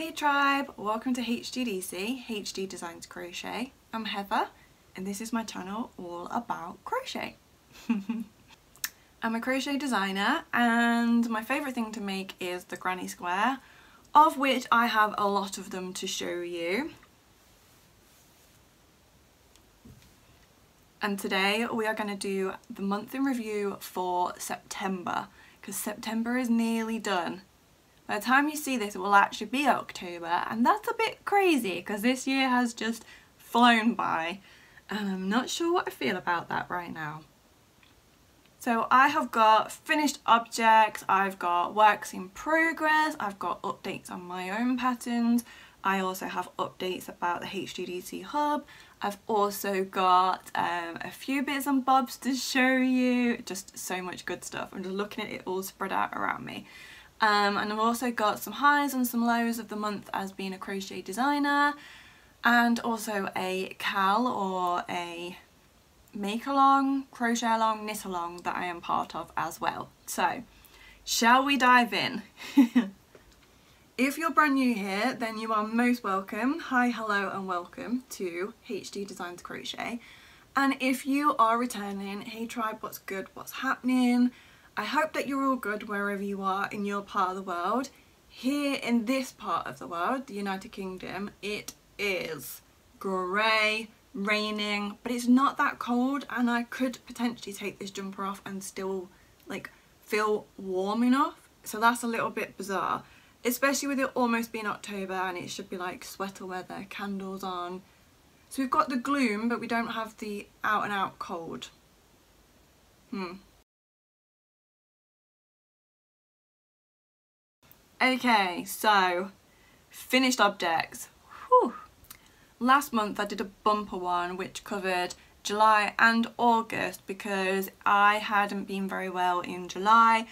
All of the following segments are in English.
Hey tribe, welcome to HDDC, HD Designs Crochet. I'm Heather and this is my channel all about crochet. I'm a crochet designer and my favourite thing to make is the granny square, of which I have a lot of them to show you. And today we are going to do the month in review for September, because September is nearly done. By the time you see this, it will actually be October, and that's a bit crazy because this year has just flown by and I'm not sure what I feel about that right now. So I have got finished objects, I've got works in progress, I've got updates on my own patterns, I also have updates about the HDDC hub, I've also got a few bits and bobs to show you, just so much good stuff. I'm just looking at it all spread out around me. And I've also got some highs and some lows of the month as being a crochet designer, and also a cal or a make along, crochet along, knit along that I am part of as well. So shall we dive in? If you're brand new here, then you are most welcome. Hi, hello and welcome to HD Designs Crochet. And if you are returning, hey tribe, what's good, what's happening? I hope that you're all good wherever you are in your part of the world. Here in this part of the world, the United Kingdom, it is grey, raining, but it's not that cold, and I could potentially take this jumper off and still like feel warm enough. So that's a little bit bizarre, especially with it almost being October and it should be like sweater weather, candles on. So we've got the gloom, but we don't have the out and out cold. Okay, so finished objects. Whew. Last month I did a bumper one which covered July and August because I hadn't been very well in July,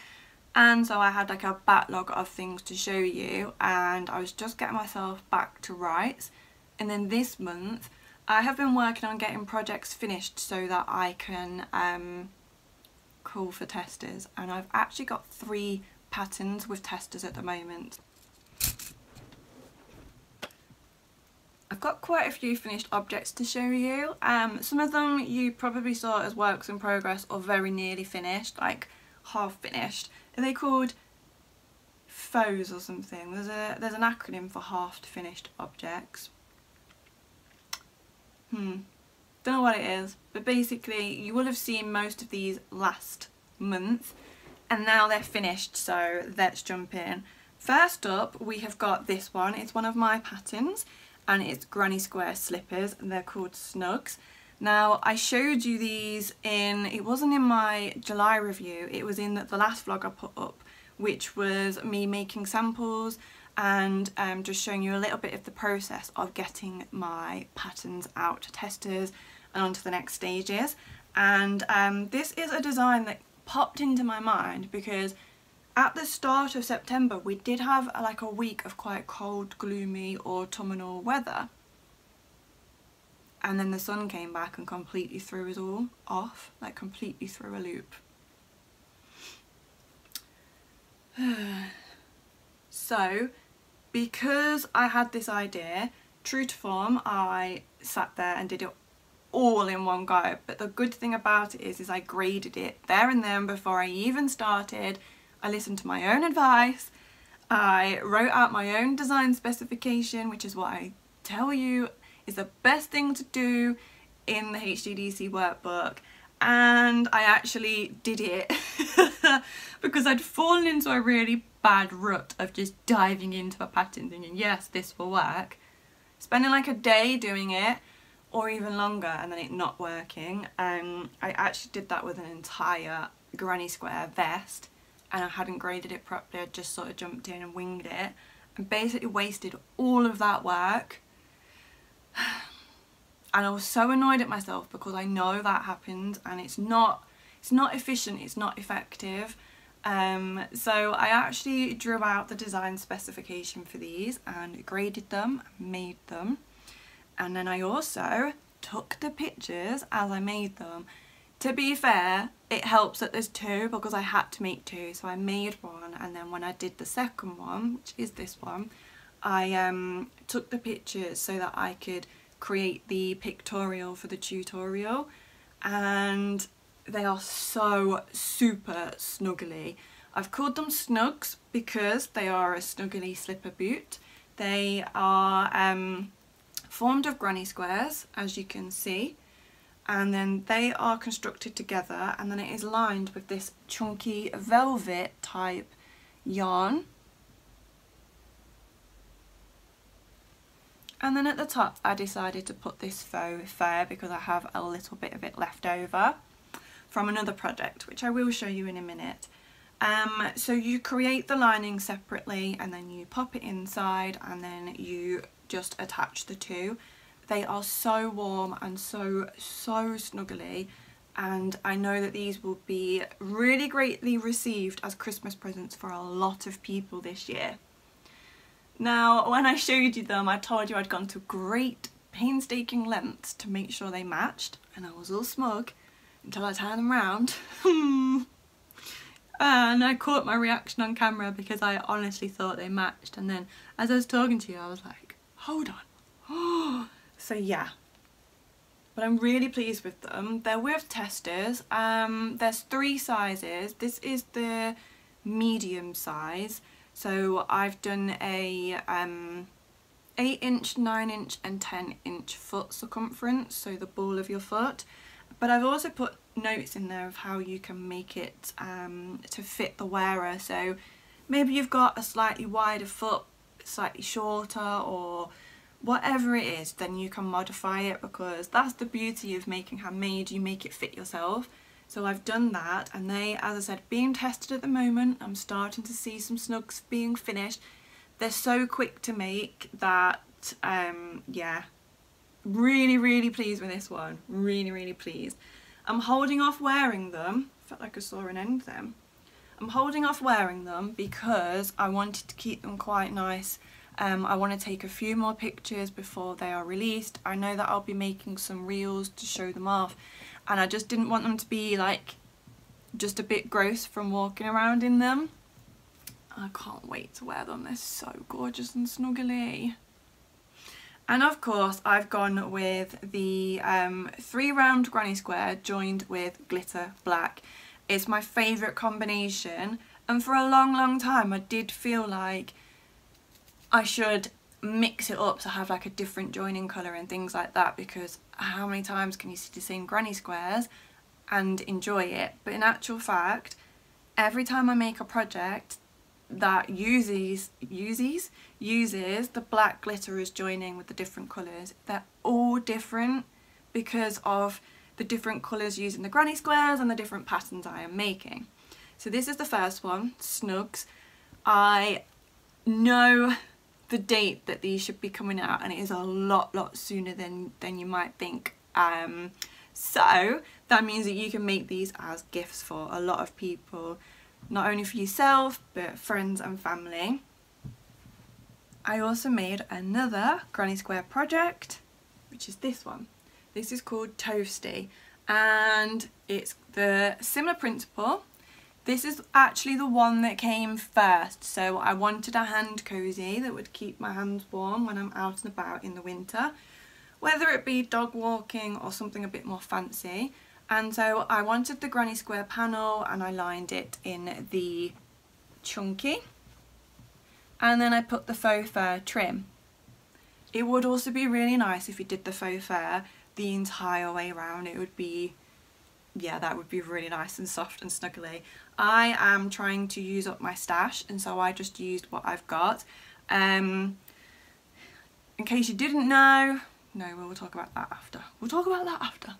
and so I had like a backlog of things to show you and I was just getting myself back to rights. And then this month I have been working on getting projects finished so that I can call for testers, and I've actually got 3 patterns with testers at the moment. I've got quite a few finished objects to show you. Some of them you probably saw as works in progress or very nearly finished, like half finished. Are they called FOs or something? There's an acronym for half finished objects. Don't know what it is, but basically you will have seen most of these last month. And now they're finished, so let's jump in. First up, we have got this one. It's one of my patterns and it's granny square slippers and they're called Snugs. Now I showed you these in, it wasn't in my July review, it was in the last vlog I put up, which was me making samples and just showing you a little bit of the process of getting my patterns out to testers and onto the next stages. And this is a design that popped into my mind because at the start of September we did have like a week of quite cold, gloomy, autumnal weather, and then the sun came back and completely threw us all off, like completely threw a loop. So because I had this idea, true to form, I sat there and did it all in one go. But the good thing about it is I graded it there and then before I even started. I listened to my own advice, I wrote out my own design specification, which is what I tell you is the best thing to do in the HDDC workbook, and I actually did it because I'd fallen into a really bad rut of just diving into a pattern thinking yes this will work, spending like a day doing it or even longer and then it not working. I actually did that with an entire granny square vest and I hadn't graded it properly, I just sort of jumped in and winged it and basically wasted all of that work. And I was so annoyed at myself because I know that happens and it's not efficient, it's not effective. So I actually drew out the design specification for these and graded them, made them. And then I also took the pictures as I made them. To be fair, it helps that there's 2 because I had to make 2, so I made one, and then when I did the second one, which is this one, I took the pictures so that I could create the pictorial for the tutorial, and they are so super snuggly. I've called them Snugs because they are a snuggly slipper boot. They are formed of granny squares, as you can see, and then they are constructed together, and then it is lined with this chunky velvet type yarn. And then at the top I decided to put this faux fur because I have a little bit of it left over from another project, which I will show you in a minute. So you create the lining separately and then you pop it inside and then you just attach the two. They are so warm and so snuggly, and I know that these will be really greatly received as Christmas presents for a lot of people this year. Now, when I showed you them, I told you I'd gone to great painstaking lengths to make sure they matched, and I was all smug until I turned them round. And I caught my reaction on camera because I honestly thought they matched, and then as I was talking to you I was like, hold on. So yeah, but I'm really pleased with them. They're with testers. There's three sizes. This is the medium size. So I've done a 8 inch, 9 inch and 10 inch foot circumference, so the ball of your foot. But I've also put notes in there of how you can make it to fit the wearer. So maybe you've got a slightly wider foot, slightly shorter, or whatever it is, then you can modify it, because that's the beauty of making handmade, you make it fit yourself. So I've done that, and they, as I said, being tested at the moment. I'm starting to see some Snugs being finished. They're so quick to make that, yeah, really pleased with this one. Really pleased. I'm holding off wearing them. Felt like I saw an end then. I'm holding off wearing them because I wanted to keep them quite nice. I want to take a few more pictures before they are released. I know that I'll be making some reels to show them off. And I just didn't want them to be like just a bit gross from walking around in them. I can't wait to wear them. They're so gorgeous and snuggly. And of course I've gone with the 3 round granny square joined with glitter black. It's my favourite combination, and for a long time I did feel like I should mix it up to have like a different joining colour and things like that, because how many times can you see the same granny squares and enjoy it? But in actual fact, every time I make a project that uses the black glitter as joining with the different colours, they're all different because of the different colours using the granny squares and the different patterns I am making. So this is the first one, Snugs. I know the date that these should be coming out, and it is a lot sooner than you might think, so that means that you can make these as gifts for a lot of people, not only for yourself but friends and family. I also made another granny square project, which is this one. This is called Toasty, and it's the similar principle. This is actually the one that came first, so I wanted a hand cozy that would keep my hands warm when I'm out and about in the winter, whether it be dog walking or something a bit more fancy. And so I wanted the granny square panel, and I lined it in the chunky, and then I put the faux fur trim. It would also be really nice if you did the faux fur the entire way around. It would be, yeah, that would be really nice and soft and snuggly. I am trying to use up my stash, and so I just used what I've got. In case you didn't know, no, we'll talk about that after. We'll talk about that after.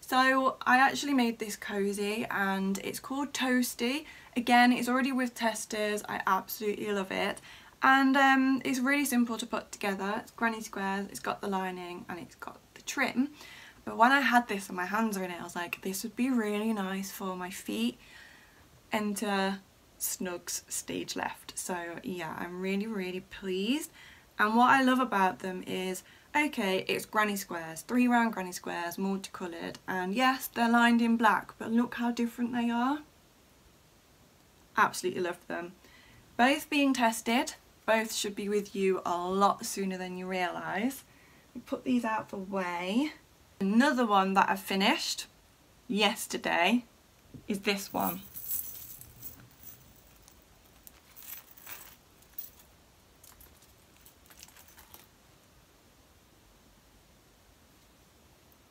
So I actually made this cozy, and it's called Toasty. Again, it's already with testers. I absolutely love it. And it's really simple to put together. It's granny squares, it's got the lining, and it's got the trim. But when I had this and my hands are in it, I was like, this would be really nice for my feet. Enter Snugs stage left. So yeah, I'm really pleased. And what I love about them is, okay, it's granny squares, 3 round granny squares, multicoloured, and yes, they're lined in black, but look how different they are. Absolutely love them. Both being tested, both should be with you a lot sooner than you realise. Put these out the way. Another one that I finished yesterday is this one.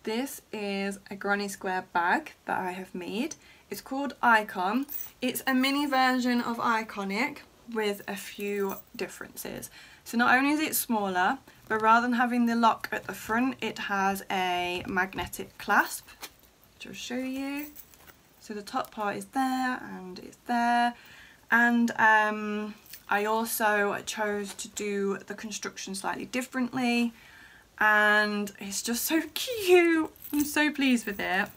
This is a granny square bag that I have made. It's called Icon. It's a mini version of Iconic with a few differences. So not only is it smaller, but rather than having the lock at the front, it has a magnetic clasp, which I'll show you. So the top part is there and it's there. And I also chose to do the construction slightly differently. And it's just so cute. I'm so pleased with it.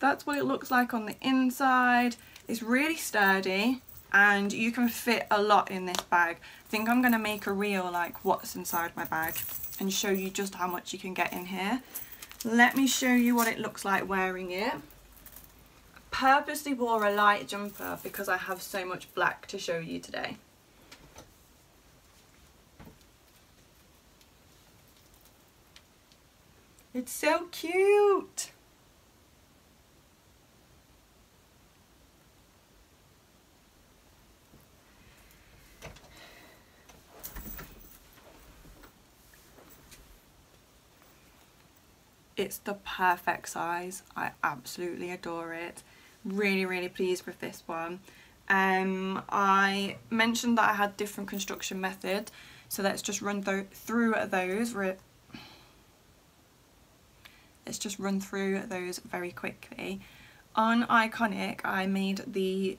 That's what it looks like on the inside. It's really sturdy and you can fit a lot in this bag. I think I'm going to make a reel like what's inside my bag and show you just how much you can get in here. Let me show you what it looks like wearing it. I purposely wore a light jumper because I have so much black to show you today. It's so cute! It's the perfect size. I absolutely adore it. Really, really pleased with this one. I mentioned that I had different construction methods, so let's just run through those. Let's just run through those very quickly. On Iconic, I made the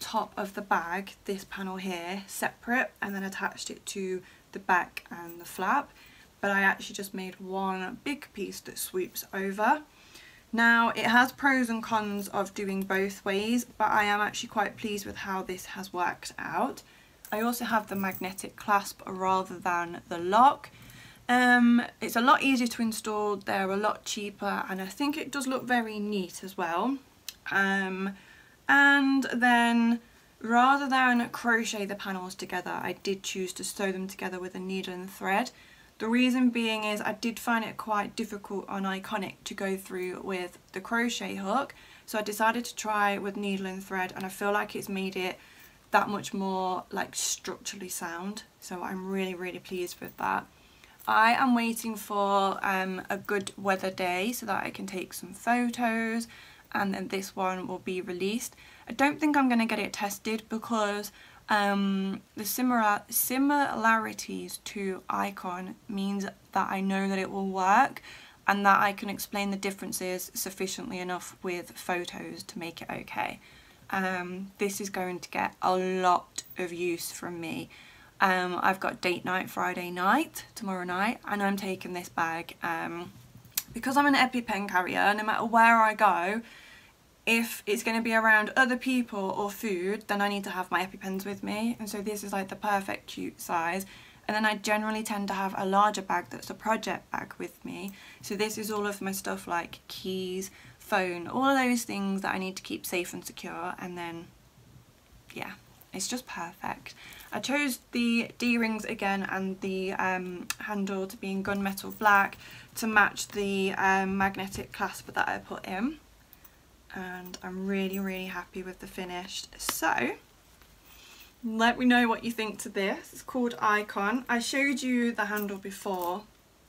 top of the bag, this panel here, separate and then attached it to the back and the flap. But I actually just made one big piece that sweeps over. Now, it has pros and cons of doing both ways, but I am actually quite pleased with how this has worked out. I also have the magnetic clasp rather than the lock. It's a lot easier to install, they're a lot cheaper, and I think it does look very neat as well. And then rather than crochet the panels together, I did choose to sew them together with a needle and thread. The reason being is I did find it quite difficult on Iconic to go through with the crochet hook, so I decided to try with needle and thread, and I feel like it's made it that much more like structurally sound, so I'm really, really pleased with that. I am waiting for a good weather day so that I can take some photos, and then this one will be released. I don't think I'm going to get it tested because the similarities to Icon means that I know that it will work and that I can explain the differences sufficiently enough with photos to make it okay. This is going to get a lot of use from me. I've got date night Friday night, tomorrow night, and I'm taking this bag because I'm an EpiPen carrier. No matter where I go, if it's going to be around other people or food, then I need to have my EpiPens with me, and so this is like the perfect cute size. And then I generally tend to have a larger bag that's a project bag with me, so this is all of my stuff like keys, phone, all of those things that I need to keep safe and secure. And then yeah, it's just perfect. I chose the D-rings again and the handle to be in gunmetal black to match the magnetic clasp that I put in, and I'm really, really happy with the finish. So let me know what you think to this. It's called Icon. I showed you the handle before,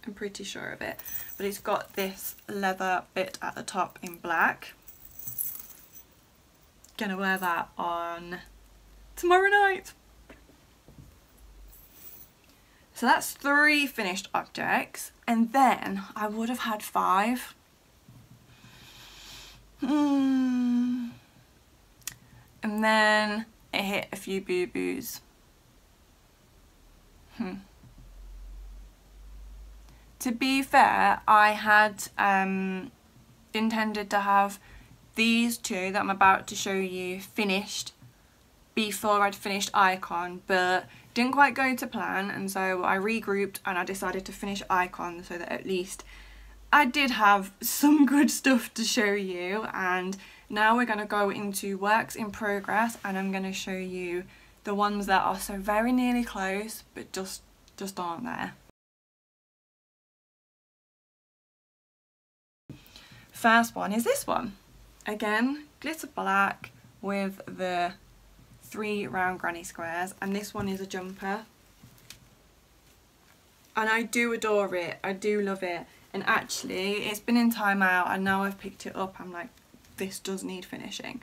I'm pretty sure of it, but it's got this leather bit at the top in black. Gonna wear that on tomorrow night. So that's 3 finished objects, and then I would have had 5. And then it hit a few boo-boos. To be fair, I had intended to have these 2 that I'm about to show you finished before I'd finished Icon, but didn't quite go to plan, and so I regrouped and I decided to finish Icon so that at least I did have some good stuff to show you. And now we're going to go into works in progress, and I'm going to show you the ones that are so very nearly close but just aren't there. First one is this one. Again, glitter black with the 3 round granny squares, and this one is a jumper. And I do adore it, I do love it, and actually it's been in time out and now I've picked it up, I'm like, this does need finishing.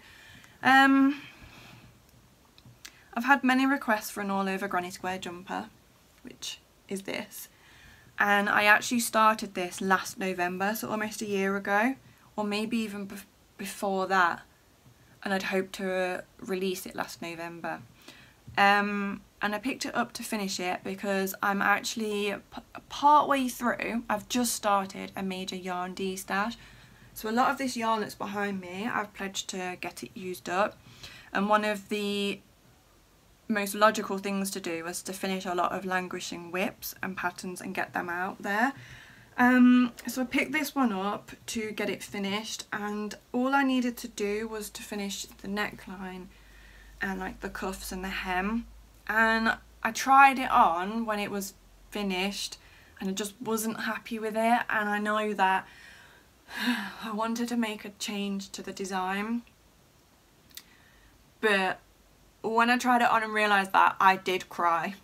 I've had many requests for an all over granny square jumper, which is this, and I actually started this last November, so almost a year ago, or maybe even before that, and I'd hoped to release it last November. And I picked it up to finish it because I'm actually partway through. I've just started a major yarn de-stash. So a lot of this yarn that's behind me, I've pledged to get it used up. And one of the most logical things to do was to finish a lot of languishing whips and patterns and get them out there. So I picked this one up to get it finished, and all I needed to do was to finish the neckline and like the cuffs and the hem. And I tried it on when it was finished and I just wasn't happy with it, and I know that I wanted to make a change to the design, but when I tried it on and realised that, I did cry,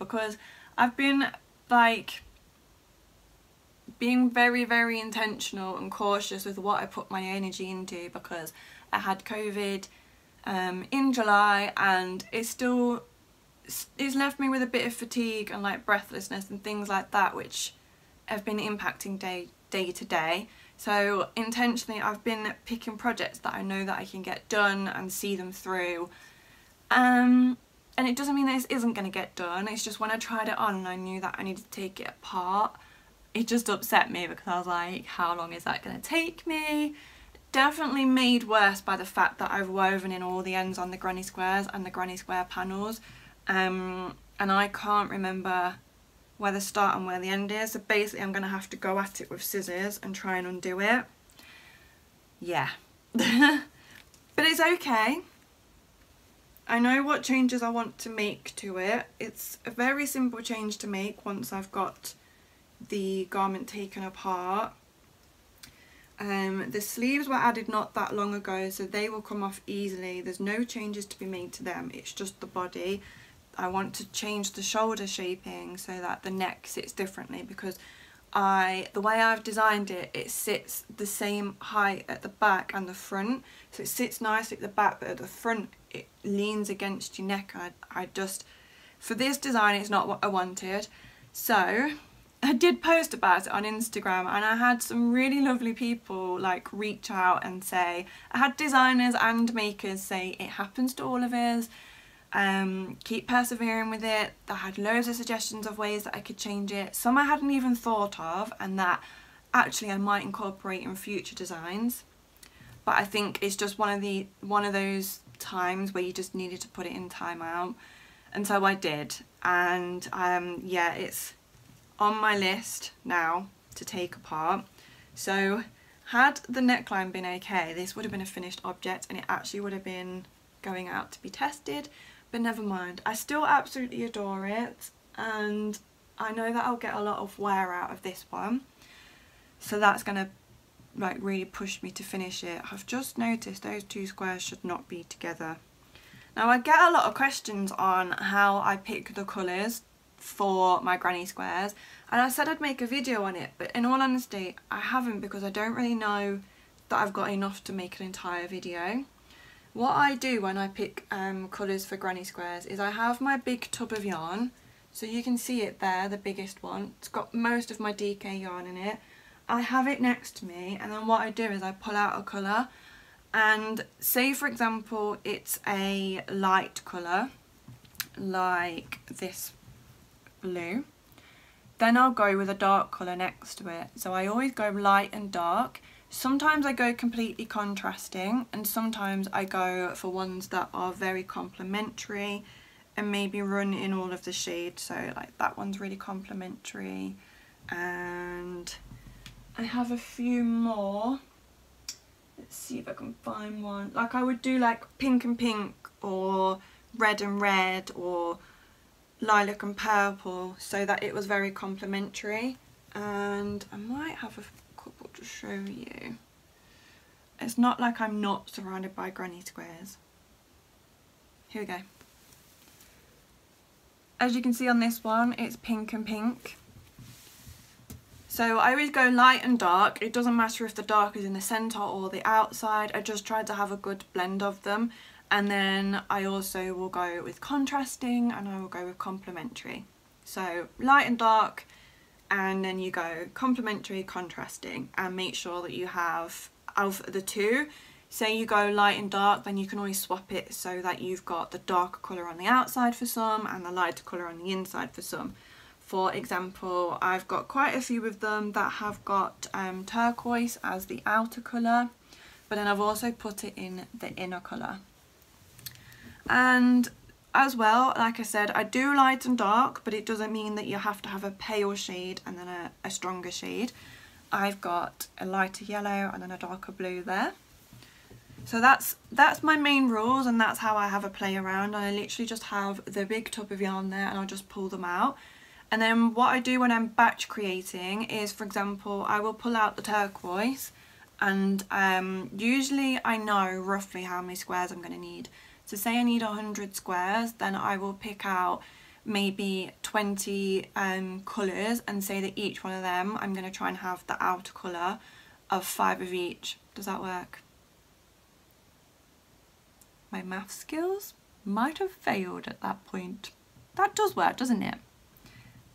because I've been like being very, very intentional and cautious with what I put my energy into, because I had COVID in July, and it's left me with a bit of fatigue and like breathlessness and things like that, which have been impacting day to day. So intentionally I've been picking projects that I know that I can get done and see them through, and it doesn't mean that this isn't going to get done. It's just when I tried it on and I knew that I needed to take it apart, it just upset me, because I was like, how long is that going to take me? Definitely made worse by the fact that I've woven in all the ends on the granny squares and the granny square panels, and I can't remember where the start and where the end is, so basically I'm going to have to go at it with scissors and try and undo it. Yeah. But it's okay. I know what changes I want to make to it. It's a very simple change to make once I've got the garment taken apart. The sleeves were added not that long ago, so they will come off easily. There's no changes to be made to them, it's just the body. I want to change the shoulder shaping so that the neck sits differently, because the way I've designed it, it sits the same height at the back and the front. So it sits nicely at the back, but at the front it leans against your neck. I just, for this design, it's not what I wanted. So I did post about it on Instagram, and I had some really lovely people like reach out and say, I had designers and makers say it happens to all of us, keep persevering with it. I had loads of suggestions of ways that I could change it, some I hadn't even thought of, and that actually I might incorporate in future designs. But I think it's just one of those times where you just needed to put it in time out, and so I did. And yeah, it's on my list now to take apart. So had the neckline been okay, this would have been a finished object, and it actually would have been going out to be tested, but never mind. I still absolutely adore it, and I know that I'll get a lot of wear out of this one, so that's gonna like really push me to finish it. I've just noticed those 2 squares should not be together. Now I get a lot of questions on how I pick the colours for my granny squares, and I said I'd make a video on it, but in all honesty I haven't, because I don't really know that I've got enough to make an entire video. What I do when I pick colours for granny squares is I have my big tub of yarn, so you can see it there, the biggest one, it's got most of my DK yarn in it. I have it next to me, and then what I do is I pull out a colour, and say for example it's a light colour like this blue, then I'll go with a dark colour next to it. So I always go light and dark. Sometimes I go completely contrasting, and sometimes I go for ones that are very complementary and maybe run in all of the shades. So like that one's really complementary, and I have a few more. Let's see if I can find one. Like I would do like pink and pink, or red and red or lilac and purple, so that it was very complementary. And I might have a couple to show you. It's not like I'm not surrounded by granny squares. Here we go. As you can see on this one, it's pink and pink. So I always go light and dark. It doesn't matter if the dark is in the centre or the outside. I just try to have a good blend of them. And then I also will go with contrasting, and I will go with complementary. So light and dark, and then you go complementary, contrasting, and make sure that you have of the two. Say you go light and dark, then you can always swap it so that you've got the darker colour on the outside for some and the lighter colour on the inside for some. For example, I've got quite a few of them that have got turquoise as the outer colour, but then I've also put it in the inner colour. And as well, like I said, I do light and dark, but it doesn't mean that you have to have a pale shade and then a stronger shade. I've got a lighter yellow and then a darker blue there. So that's my main rules, and that's how I have a play around. I literally just have the big tub of yarn there, and I'll just pull them out. And then what I do when I'm batch creating is, for example, I will pull out the turquoise, and usually I know roughly how many squares I'm going to need. So say I need 100 squares, then I will pick out maybe 20 colours and say that each one of them I'm going to try and have the outer colour of 5 of each. Does that work? My math skills might have failed at that point. That does work, doesn't it?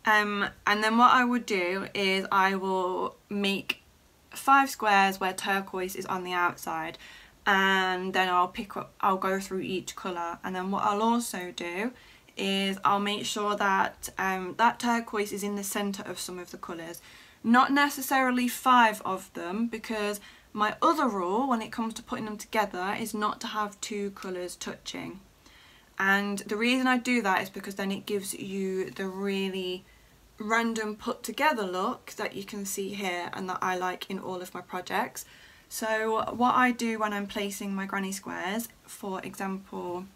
And then what I would do is I will make 5 squares where turquoise is on the outside. And then I'll go through each colour, and then what I'll also do is I'll make sure that that turquoise is in the centre of some of the colours. Not necessarily 5 of them, because my other rule when it comes to putting them together is not to have 2 colours touching. And the reason I do that is because then it gives you the really random put together look that you can see here and that I like in all of my projects. So what I do when I'm placing my granny squares, for example,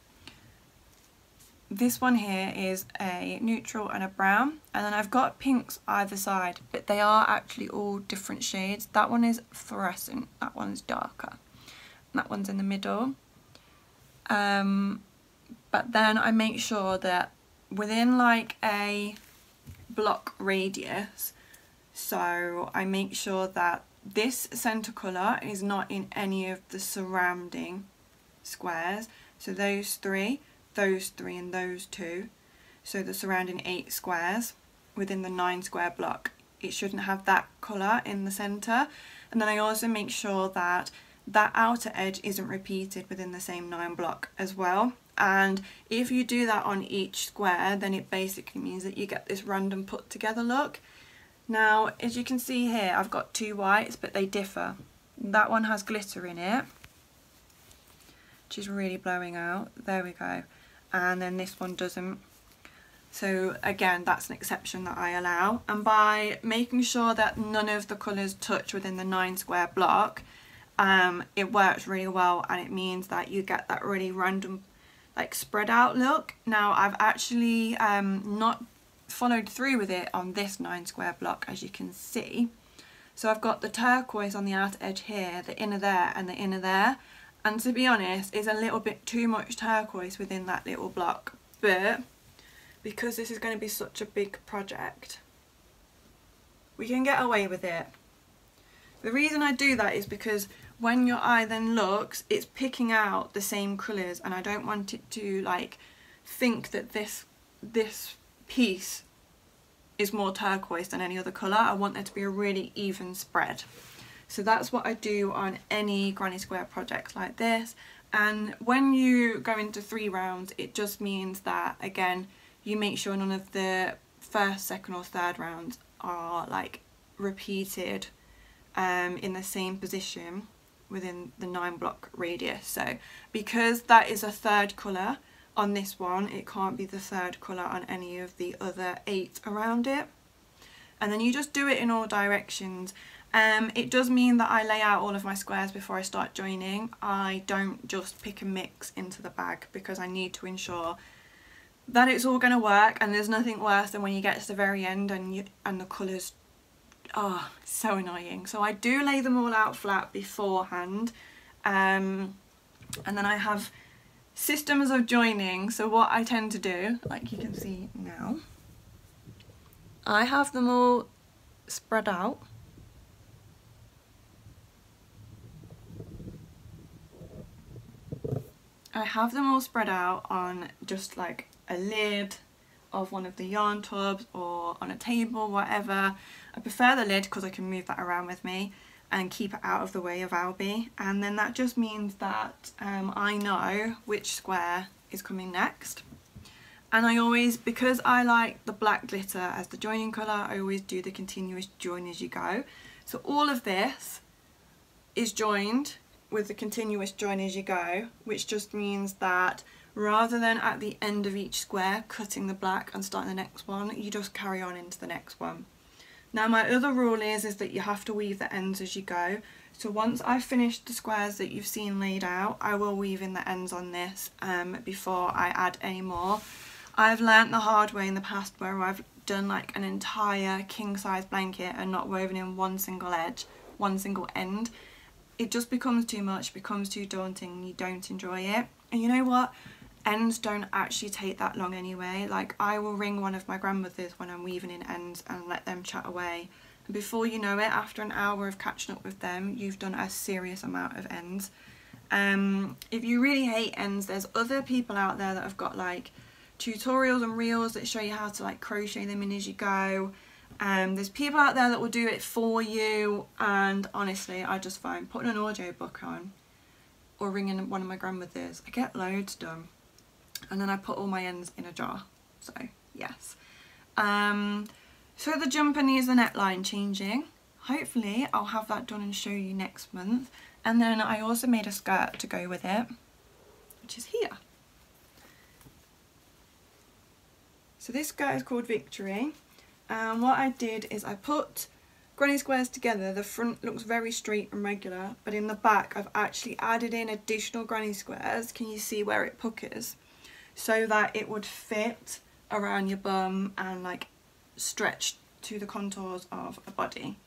this one here is a neutral and a brown, and then I've got pinks either side, but they are actually all different shades. That one is fluorescent, that one's darker, and that one's in the middle. But then I make sure that within like a block radius, so I make sure that this centre colour is not in any of the surrounding squares, so those 3 and those 2, so the surrounding 8 squares within the 9 square block, it shouldn't have that colour in the centre. And then I also make sure that that outer edge isn't repeated within the same 9 block as well. And if you do that on each square, then it basically means that you get this random put together look. Now, as you can see here, I've got 2 whites, but they differ. That one has glitter in it, which is really blowing out. There we go. And then this one doesn't. So again, that's an exception that I allow. And by making sure that none of the colours touch within the 9 square block, it works really well, and it means that you get that really random, like, spread out look. Now, I've actually not followed through with it on this 9 square block, as you can see. So I've got the turquoise on the outer edge here, the inner there and the inner there, and to be honest, it's a little bit too much turquoise within that little block. But because this is going to be such a big project, we can get away with it. The reason I do that is because when your eye then looks, it's picking out the same colours, and I don't want it to like think that this piece is more turquoise than any other colour. I want there to be a really even spread. So that's what I do on any granny square project like this. And when you go into 3 rounds, it just means that, again, you make sure none of the first, second or third rounds are like repeated in the same position within the 9 block radius. So because that is a 3rd colour on this one, it can't be the 3rd colour on any of the other 8 around it. And then you just do it in all directions, It does mean that I lay out all of my squares before I start joining. I don't just pick and mix into the bag because I need to ensure that it's all going to work, and there's nothing worse than when you get to the very end and the colours are so annoying. So I do lay them all out flat beforehand, and then I have systems of joining. So what I tend to do, like you can see now, I have them all spread out. I have them all spread out on just like a lid of one of the yarn tubs or on a table, whatever. I prefer the lid because I can move that around with me and keep it out of the way of Albie, and then that just means that I know which square is coming next. And I always, because I like the black glitter as the joining colour, I always do the continuous join as you go. So all of this is joined with the continuous join as you go, which just means that rather than at the end of each square cutting the black and starting the next one, you just carry on into the next one. Now my other rule is that you have to weave the ends as you go. So once I've finished the squares that you've seen laid out, I will weave in the ends on this before I add any more. I've learnt the hard way in the past where I've done like an entire king size blanket and not woven in one single edge, one single end. It just becomes too much, becomes too daunting, you don't enjoy it. And you know what? Ends don't actually take that long anyway. Like, I will ring one of my grandmothers when I'm weaving in ends and let them chat away. And before you know it, after an hour of catching up with them, you've done a serious amount of ends. If you really hate ends, there's other people out there that have got like tutorials and reels that show you how to like crochet them in as you go. There's people out there that will do it for you, and honestly I just find putting an audio book on or ringing one of my grandmothers, I get loads done, and then I put all my ends in a jar. So yes, so the jumper needs the neckline changing. Hopefully I'll have that done and show you next month. And then I also made a skirt to go with it, which is here. So this skirt is called Victory. And what I did is I put granny squares together. The front looks very straight and regular, but in the back I've actually added in additional granny squares. Can you see where it puckers? So that it would fit around your bum and like stretch to the contours of a body.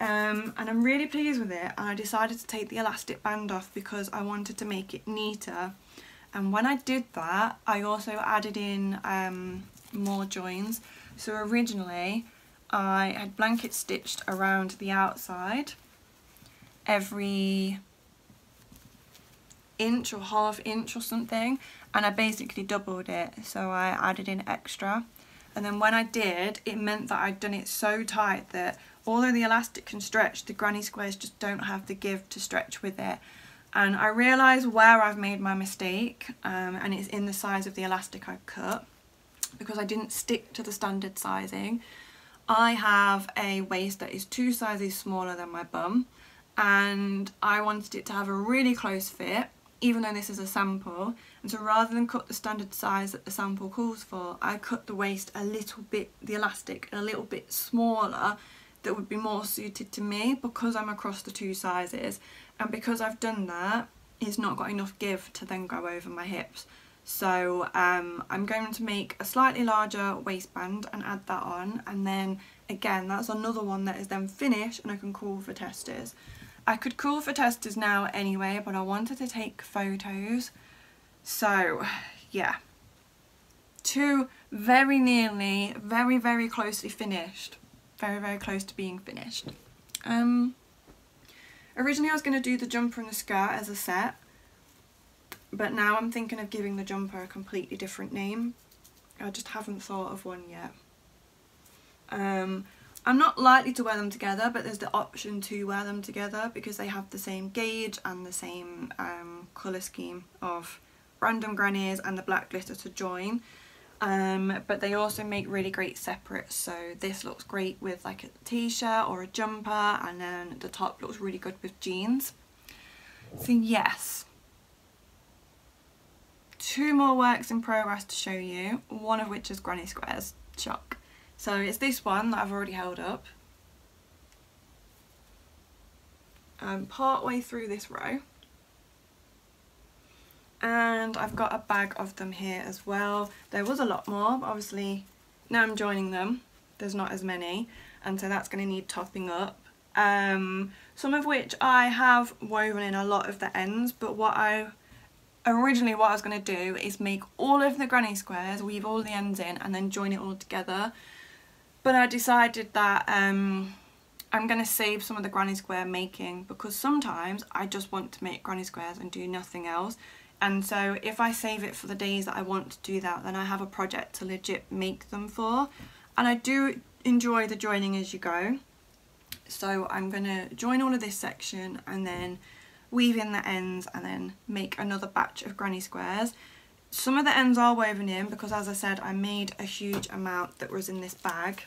And I'm really pleased with it, and I decided to take the elastic band off because I wanted to make it neater. And when I did that, I also added in more joins. So originally I had blanket stitched around the outside every inch or half inch or something, and I basically doubled it, so I added in extra. And then when I did, it meant that I'd done it so tight that although the elastic can stretch, the granny squares just don't have the give to stretch with it. And I realised where I've made my mistake, and it's in the size of the elastic I cut, because I didn't stick to the standard sizing. I have a waist that is 2 sizes smaller than my bum, and I wanted it to have a really close fit, even though this is a sample. And so rather than cut the standard size that the sample calls for, I cut the waist a little bit, the elastic a little bit smaller, that would be more suited to me because I'm across the 2 sizes. And because I've done that, it's not got enough give to then go over my hips. So I'm going to make a slightly larger waistband and add that on, and then again that's another one that is then finished and I can call for testers. I could call for testers now anyway, but I wanted to take photos. So yeah, 2 very nearly, very very closely finished, very very close to being finished. Originally I was going to do the jumper and the skirt as a set, but now I'm thinking of giving the jumper a completely different name. I just haven't thought of one yet. I'm not likely to wear them together, but there's the option to wear them together because they have the same gauge and the same colour scheme of random grannies and the black glitter to join. But they also make really great separates, so this looks great with like a t-shirt or a jumper, and then the top looks really good with jeans. So yes, 2 more works in progress to show you, one of which is granny squares. Shock. So it's this one that I've already held up. part way through this row. And I've got a bag of them here as well. There was a lot more, but obviously now I'm joining them there's not as many, and so that's going to need topping up. Some of which I have woven in a lot of the ends, but originally what I was going to do is make all of the granny squares, weave all the ends in, and then join it all together. But I decided that I'm going to save some of the granny square making, because sometimes I just want to make granny squares and do nothing else. And so if I save it for the days that I want to do that, then I have a project to legit make them for. And I do enjoy the joining as you go. So I'm going to join all of this section and then weave in the ends and then make another batch of granny squares. Some of the ends are woven in because, as I said, I made a huge amount that was in this bag.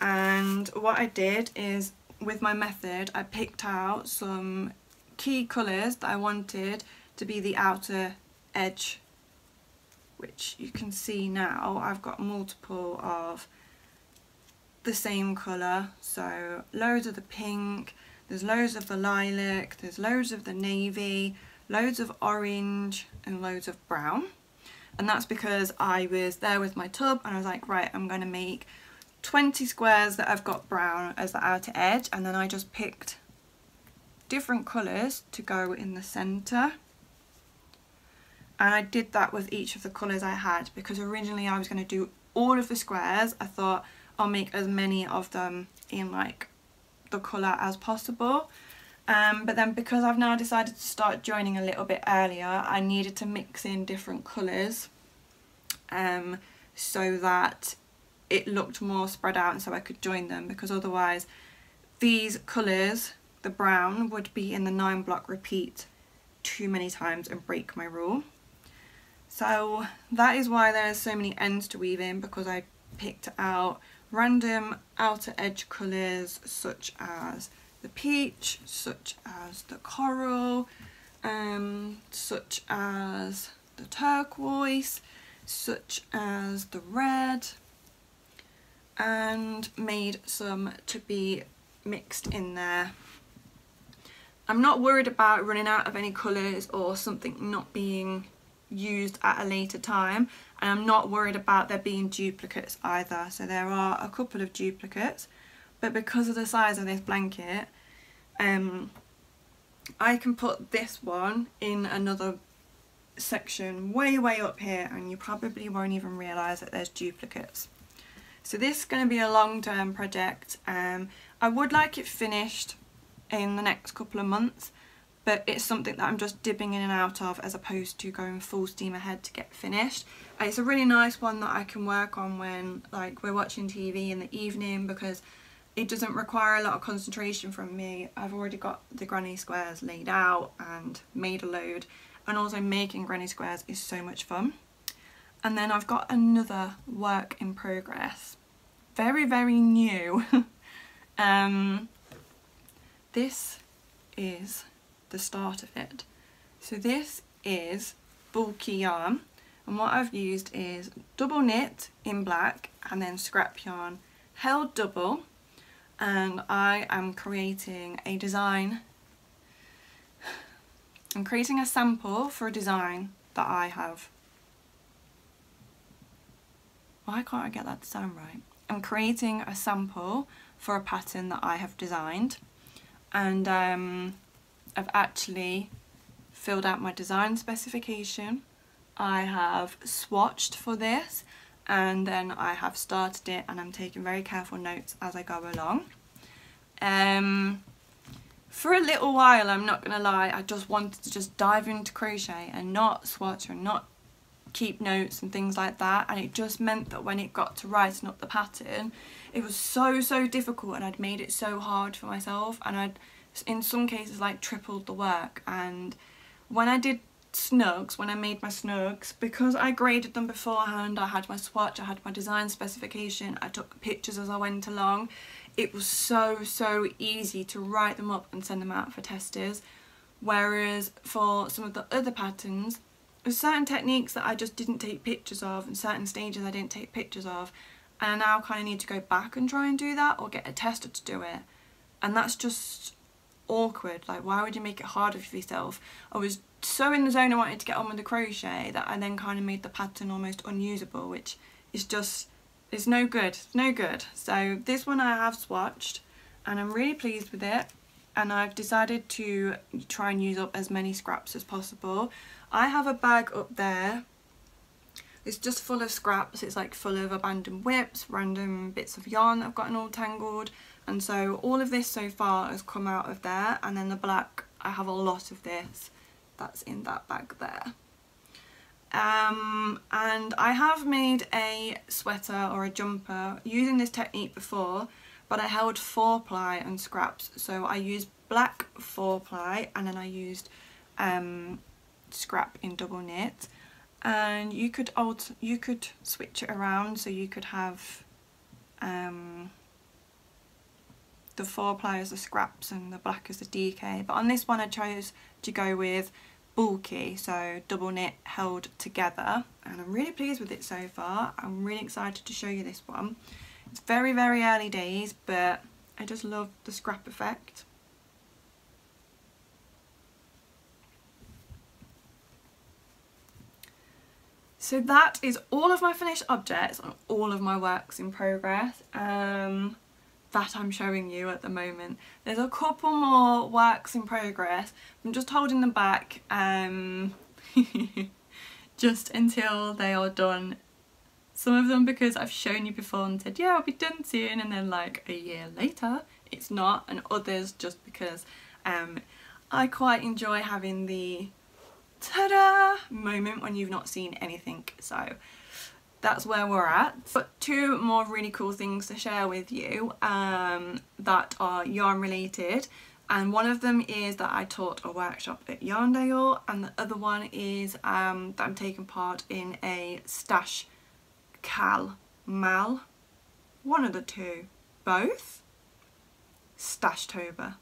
And what I did is, with my method, I picked out some key colours that I wanted to be the outer edge, which you can see now I've got multiple of the same colour. So loads of the pink, there's loads of the lilac, there's loads of the navy, loads of orange and loads of brown. And that's because I was there with my tub and I was like, right, I'm going to make 20 squares that I've got brown as the outer edge, and then I just picked different colours to go in the centre. And I did that with each of the colours I had, because originally I was going to do all of the squares. I thought I'll make as many of them in like the colour as possible, but then because I've now decided to start joining a little bit earlier, I needed to mix in different colours so that it looked more spread out and so I could join them, because otherwise these colours, the brown, would be in the 9 block repeat too many times and break my rule. So that is why there are so many ends to weave in, because I picked out random outer edge colours such as the peach, such as the coral, such as the turquoise, such as the red, and made some to be mixed in there. I'm not worried about running out of any colours or something not being used at a later time, and I'm not worried about there being duplicates either. So there are a couple of duplicates, but because of the size of this blanket, I can put this one in another section way up here and you probably won't even realise that there's duplicates. So this is going to be a long-term project. I would like it finished in the next couple of months, but it's something that I'm just dipping in and out of as opposed to going full steam ahead to get finished. It's a really nice one that I can work on when like we're watching TV in the evening, because it doesn't require a lot of concentration from me. I've already got the granny squares laid out and made a load, and also making granny squares is so much fun. And then I've got another work in progress, very new. This is the start of it. So this is bulky yarn, and what I've used is double knit in black and then scrap yarn held double, and I am creating a design. I'm creating a sample for a design that I have. Why can't I get that to sound right? I'm creating a sample for a pattern that I have designed, and I've actually filled out my design specification. I have swatched for this, and then I have started it, and I'm taking very careful notes as I go along. For a little while, I'm not gonna lie, I just wanted to just dive into crochet and not swatch and not keep notes and things like that, and it just meant that when it got to writing up the pattern, it was so difficult, and I'd made it so hard for myself, and I'd in some cases like tripled the work. And when I did Snugs, when I made my Snugs, because I graded them beforehand, I had my swatch, I had my design specification, I took pictures as I went along, it was so easy to write them up and send them out for testers. Whereas for some of the other patterns, there's certain techniques that I just didn't take pictures of, and certain stages I didn't take pictures of, and I now kind of need to go back and try and do that, or get a tester to do it. And that's just awkward. Like, why would you make it harder for yourself? I was so in the zone I wanted to get on with the crochet that I then kind of made the pattern almost unusable, which is just, it's no good, it's no good. So this one I have swatched and I'm really pleased with it, and I've decided to try and use up as many scraps as possible. I have a bag up there, it's just full of scraps. It's like full of abandoned whips, random bits of yarn that I've gotten all tangled, and so all of this so far has come out of there. And then the black, I have a lot of this that's in that bag there. And I have made a sweater or a jumper using this technique before, but I held 4-ply and scraps. So I used black 4-ply and then I used scrap in double knit, and you could switch it around, so you could have the 4-ply as the scraps and the black as the DK. But on this one I chose to go with bulky, so double knit held together, and I'm really pleased with it so far. I'm really excited to show you this one. It's very, very early days, but I just love the scrap effect. So that is all of my finished objects and all of my works in progress that I'm showing you at the moment. There's a couple more works in progress. I'm just holding them back just until they are done. Some of them because I've shown you before and said, yeah, I'll be done soon, and then like a year later it's not, and others just because I quite enjoy having the ta-da moment when you've not seen anything. So that's where we're at. But 2 more really cool things to share with you that are yarn related, and one of them is that I taught a workshop at Yarndale, and the other one is that I'm taking part in a stash Cal, Mal, one of the two, both, Stashtober.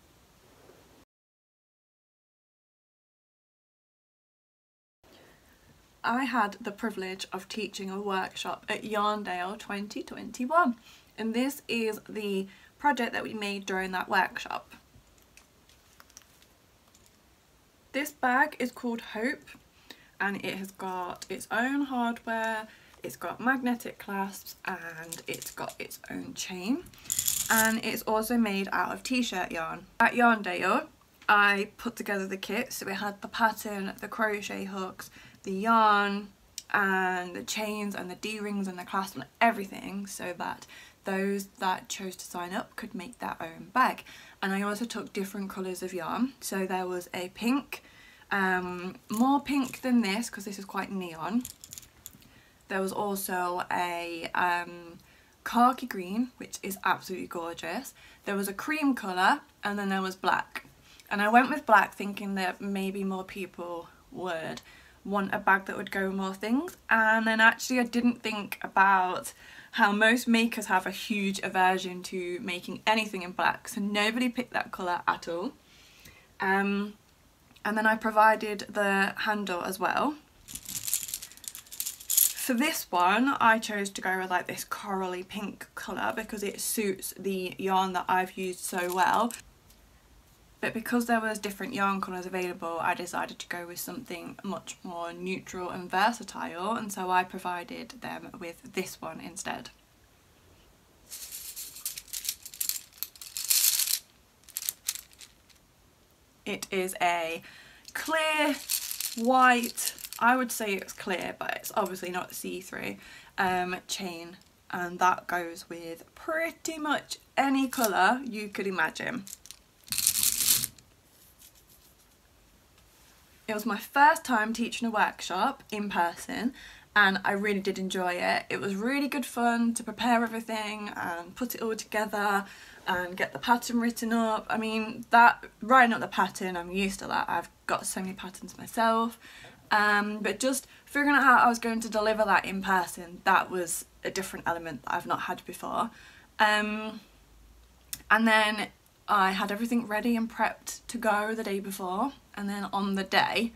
I had the privilege of teaching a workshop at Yarndale 2021, and this is the project that we made during that workshop. This bag is called Hope, and it has got its own hardware, it's got magnetic clasps, and it's got its own chain, and it's also made out of t-shirt yarn. At Yarndale I put together the kit, so we had the pattern, the crochet hooks, the yarn and the chains and the D-rings and the clasp and everything, so that those that chose to sign up could make their own bag. And I also took different colours of yarn, so there was a pink, more pink than this because this is quite neon. There was also a khaki green, which is absolutely gorgeous. There was a cream colour, and then there was black. And I went with black thinking that maybe more people would want a bag that would go with more things. And then actually I didn't think about how most makers have a huge aversion to making anything in black, so nobody picked that colour at all. And then I provided the handle as well. For this one, I chose to go with like this corally pink colour because it suits the yarn that I've used so well. But because there was different yarn colours available, I decided to go with something much more neutral and versatile, and so I provided them with this one instead. It is a clear white, I would say it's clear but it's obviously not see-through, chain, and that goes with pretty much any colour you could imagine. It was my first time teaching a workshop in person, and I really did enjoy it. It was really good fun to prepare everything and put it all together and get the pattern written up. I mean, that writing up the pattern, I'm used to that, I've got so many patterns myself. But just figuring out how I was going to deliver that in person, that was a different element that I've not had before. And then I had everything ready and prepped to go the day before, and then on the day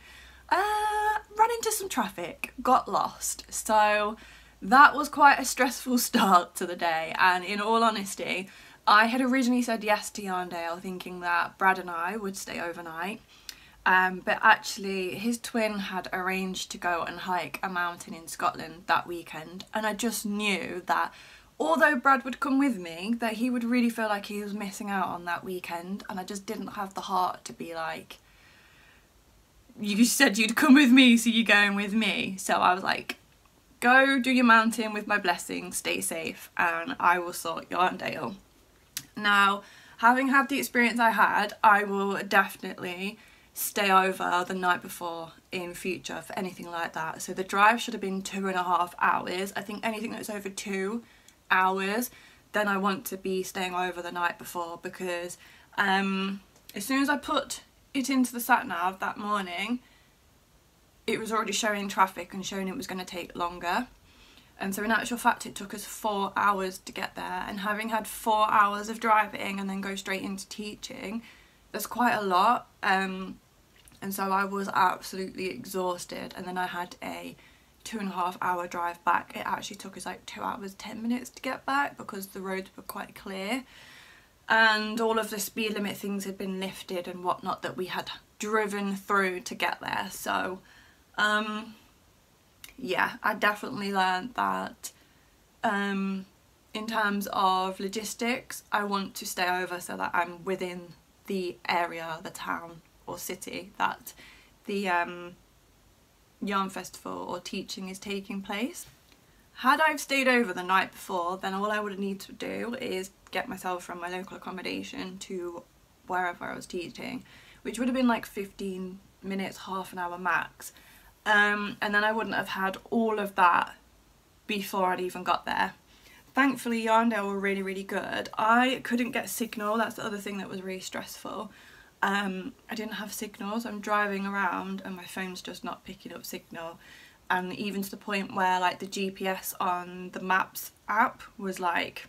ran into some traffic, got lost, so that was quite a stressful start to the day. And in all honesty, I had originally said yes to Yarndale thinking that Brad and I would stay overnight, but actually his twin had arranged to go and hike a mountain in Scotland that weekend, and I just knew that although Brad would come with me, that he would really feel like he was missing out on that weekend, and I just didn't have the heart to be like, you said you'd come with me, so you're going with me. So I was like, go do your mountain with my blessing, stay safe, and I will sort Yarndale. Now, having had the experience I had, I will definitely stay over the night before in future for anything like that. So the drive should have been 2.5 hours. I think anything that's over 2 hours, then I want to be staying over the night before, because as soon as I put it into the sat-nav that morning, it was already showing traffic and showing it was going to take longer. And so in actual fact it took us 4 hours to get there, and having had 4 hours of driving and then go straight into teaching, that's quite a lot. And so I was absolutely exhausted, and then I had a 2.5 hour drive back. It actually took us like 2 hours 10 minutes to get back because the roads were quite clear and all of the speed limit things had been lifted and whatnot that we had driven through to get there. So yeah, I definitely learned that in terms of logistics, I want to stay over so that I'm within the area, the town or city that the yarn festival or teaching is taking place. Had I stayed over the night before, then all I would need to do is get myself from my local accommodation to wherever I was teaching, which would have been like 15 minutes, half an hour max. And then I wouldn't have had all of that before I'd even got there. Thankfully Yarndale were really, really good. I couldn't get signal, that's the other thing that was really stressful. I didn't have signals, I'm driving around and my phone's just not picking up signal. And even to the point where like the GPS on the Maps app was like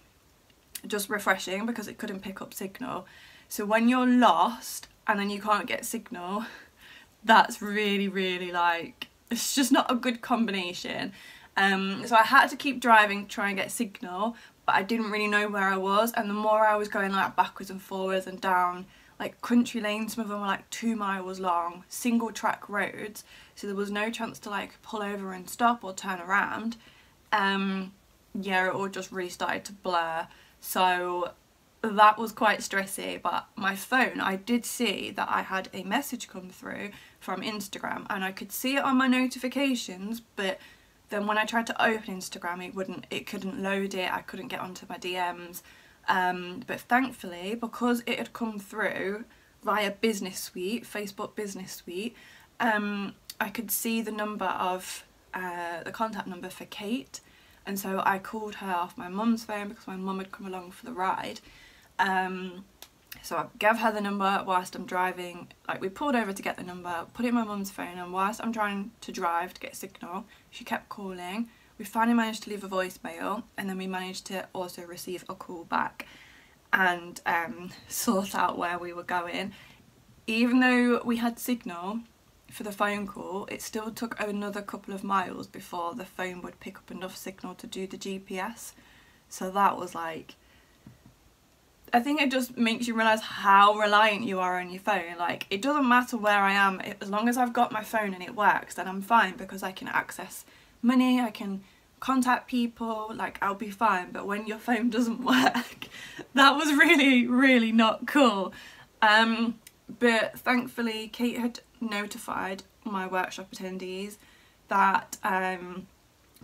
just refreshing because it couldn't pick up signal. So when you're lost and then you can't get signal, that's really, really like, it's just not a good combination. So I had to keep driving to try and get signal, but I didn't really know where I was, and the more I was going like backwards and forwards and down like country lanes, some of them were like 2 miles long, single track roads, so there was no chance to like pull over and stop or turn around. Yeah, it all just really started to blur, so that was quite stressy. But my phone, I did see that I had a message come through from Instagram, and I could see it on my notifications, but then when I tried to open Instagram, it couldn't load it, I couldn't get onto my DMs. But thankfully, because it had come through via Business Suite, Facebook Business Suite, I could see the number of the contact number for Kate, and so I called her off my mum's phone because my mum had come along for the ride. So I gave her the number whilst I'm driving, like we pulled over to get the number, put it in my mum's phone, and whilst I'm trying to drive to get signal, she kept calling. We finally managed to leave a voicemail, and then we managed to also receive a call back and sort out where we were going. Even though we had signal for the phone call, it still took another couple of miles before the phone would pick up enough signal to do the GPS. So that was like, I think it just makes you realise how reliant you are on your phone. Like, it doesn't matter where I am, as long as I've got my phone and it works, then I'm fine, because I can access money, I can contact people, like I'll be fine. But when your phone doesn't work, that was really, really not cool. But thankfully Kate had notified my workshop attendees that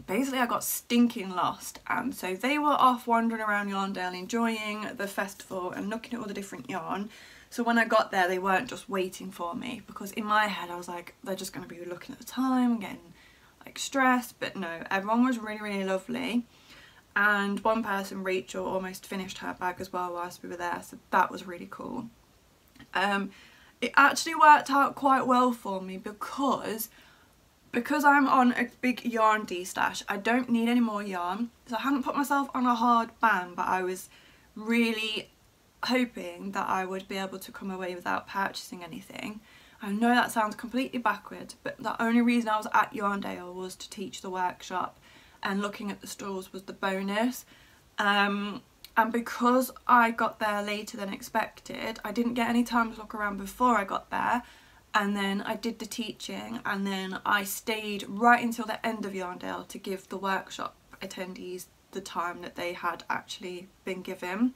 basically I got stinking lost, and so they were off wandering around Yarndale enjoying the festival and looking at all the different yarn. So when I got there, they weren't just waiting for me, because in my head I was like, they're just going to be looking at the time and getting like stressed. But no, everyone was really, really lovely, and one person, Rachel, almost finished her bag as well whilst we were there, so that was really cool. It actually worked out quite well for me because I'm on a big yarn de-stash, I don't need any more yarn. So I hadn't put myself on a hard ban, but I was really hoping that I would be able to come away without purchasing anything. I know that sounds completely backwards, but the only reason I was at Yarndale was to teach the workshop, and looking at the stalls was the bonus. and because I got there later than expected, I didn't get any time to look around before I got there, and then I did the teaching, and then I stayed right until the end of Yarndale to give the workshop attendees the time that they had actually been given.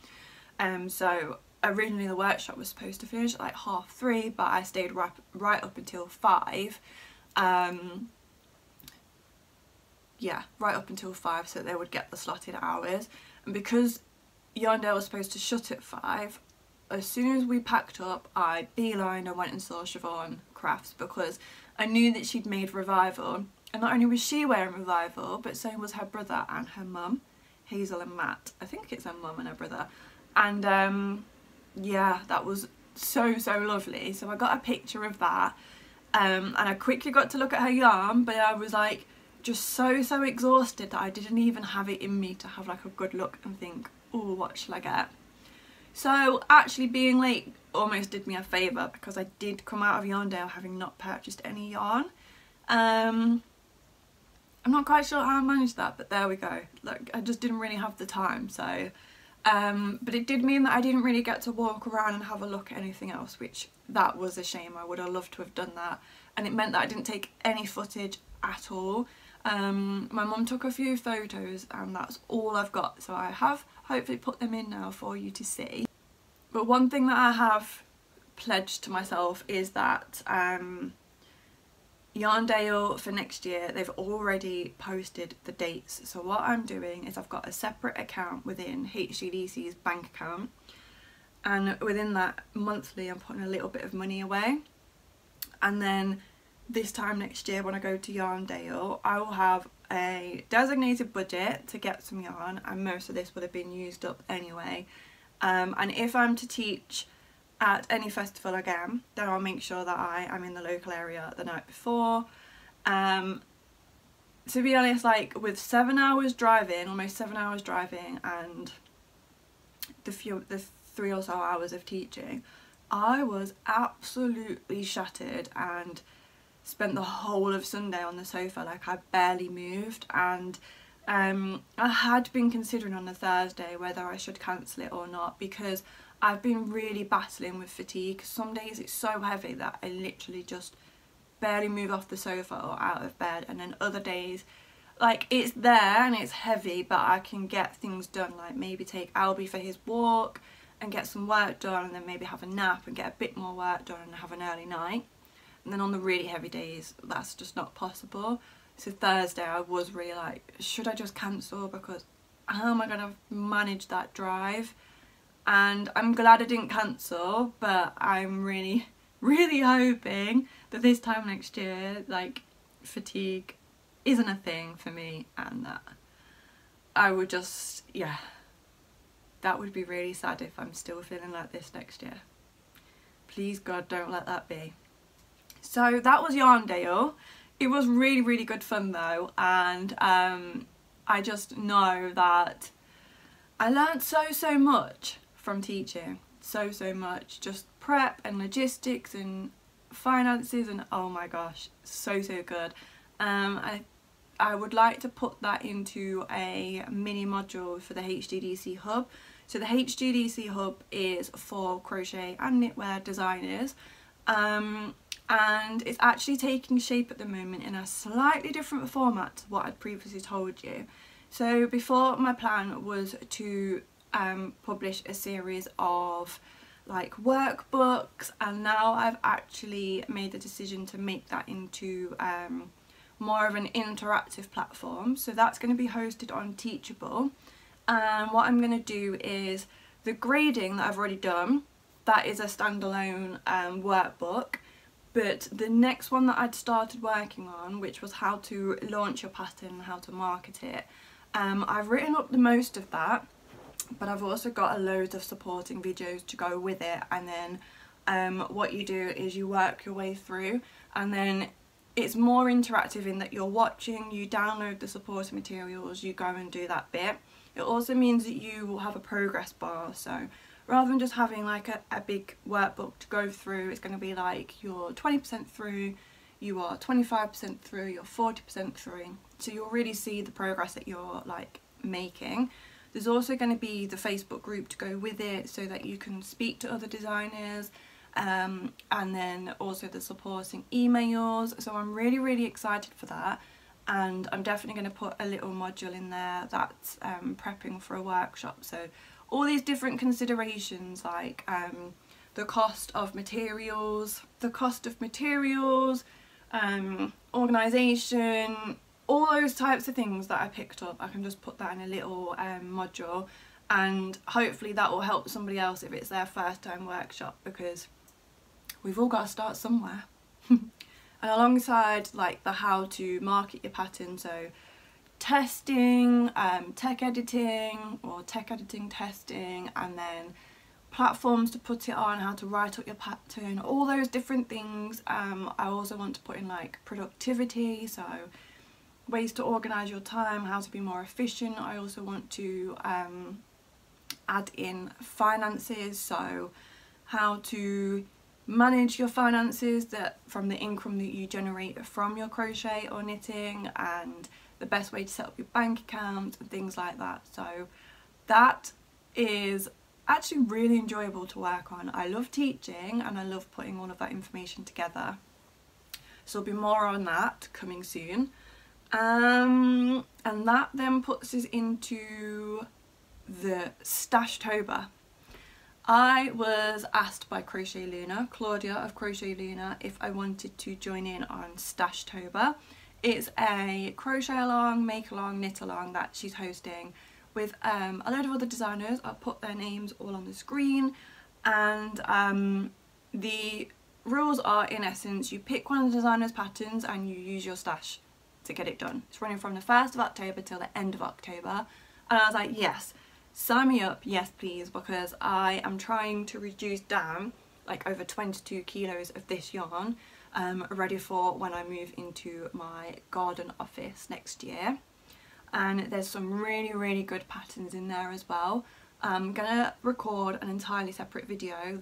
So originally the workshop was supposed to finish at like 3:30, but I stayed right up until 5. Yeah, right up until 5, so they would get the slotted hours. And because Yarndale was supposed to shut at 5, as soon as we packed up, I beelined and went and saw Siobhan Crafts, because I knew that she'd made Revival, and not only was she wearing Revival, but so was her brother and her mum, Hazel and Matt. I think it's her mum and her brother. And yeah, that was so lovely. So I got a picture of that, and I quickly got to look at her yarn, but I was like just so exhausted that I didn't even have it in me to have like a good look and think, oh, what shall I get? So actually being late almost did me a favour, because I did come out of Yarndale having not purchased any yarn. I'm not quite sure how I managed that, but there we go. Like, I just didn't really have the time, so but it did mean that I didn't really get to walk around and have a look at anything else, which that was a shame. I would have loved to have done that, and it meant that I didn't take any footage at all. My mum took a few photos, and that's all I've got, so I have hopefully put them in now for you to see. But one thing that I have pledged to myself is that Yarndale for next year, they've already posted the dates, so what I'm doing is I've got a separate account within HDDC's bank account, and within that, monthly I'm putting a little bit of money away, and then this time next year when I go to Yarndale, I will have a designated budget to get some yarn, and most of this would have been used up anyway. And if I'm to teach at any festival again, then I'll make sure that I am in the local area the night before. To be honest, like with 7 hours driving, almost 7 hours driving, and the 3 or so hours of teaching, I was absolutely shattered and spent the whole of Sunday on the sofa. Like, I barely moved, and I had been considering on the Thursday whether I should cancel it or not, because I've been really battling with fatigue. Some days it's so heavy that I literally just barely move off the sofa or out of bed, and then other days, like, it's there and it's heavy, but I can get things done, like maybe take Albie for his walk and get some work done, and then maybe have a nap and get a bit more work done and have an early night. And then on the really heavy days, that's just not possible. So Thursday I was really like, should I just cancel, because how am I going to manage that drive? And I'm glad I didn't cancel, but I'm really hoping that this time next year, like, fatigue isn't a thing for me, and that I would just, yeah, that would be really sad if I'm still feeling like this next year. Please God, don't let that be. So that was Yarndale. It was really good fun though, and I just know that I learned so much from teaching, so much, just prep and logistics and finances, and oh my gosh, so good. I would like to put that into a mini module for the HDDC Hub. So the HDDC Hub is for crochet and knitwear designers, and it's actually taking shape at the moment in a slightly different format to what I'd previously told you. So before, my plan was to publish a series of like workbooks, and now I've actually made the decision to make that into more of an interactive platform. So that's going to be hosted on Teachable, and what I'm going to do is the grading that I've already done, that is a standalone workbook, but the next one that I'd started working on, which was how to launch your pattern and how to market it, I've written up the most of that, but I've also got a load of supporting videos to go with it, and then what you do is you work your way through, and then it's more interactive in that you're watching, you download the supporting materials, you go and do that bit. It also means that you will have a progress bar, so rather than just having like a big workbook to go through, it's going to be like you're 20% through, you are 25% through, you're 40% through, so you'll really see the progress that you're like making. There's also going to be the Facebook group to go with it so that you can speak to other designers, and then also the supporting emails. So I'm really excited for that, and I'm definitely going to put a little module in there that's prepping for a workshop. So all these different considerations, like the cost of materials, organisation, all those types of things that I picked up, I can just put that in a little module, and hopefully that will help somebody else if it's their first time workshop, because we've all got to start somewhere. And alongside like the how to market your pattern, so testing, tech editing, and then platforms to put it on, how to write up your pattern, all those different things. I also want to put in like productivity, so ways to organise your time, how to be more efficient. I also want to add in finances, so how to manage your finances from the income that you generate from your crochet or knitting, and the best way to set up your bank account and things like that. So that is actually really enjoyable to work on. I love teaching and I love putting all of that information together, so there'll be more on that coming soon. And that then puts us into the Stashtober. I was asked by Crochet Luna, Claudia of Crochet Luna, if I wanted to join in on Stashtober. It's a crochet along, make along, knit along that she's hosting with a load of other designers. I'll put their names all on the screen, and the rules are, in essence, you pick one of the designers' patterns and you use your stash to get it done. It's running from the 1st of October till the end of October, and I was like, yes, sign me up, yes please, because I am trying to reduce down like over 22 kilos of this yarn, ready for when I move into my garden office next year. And there's some really good patterns in there as well. I'm gonna record an entirely separate video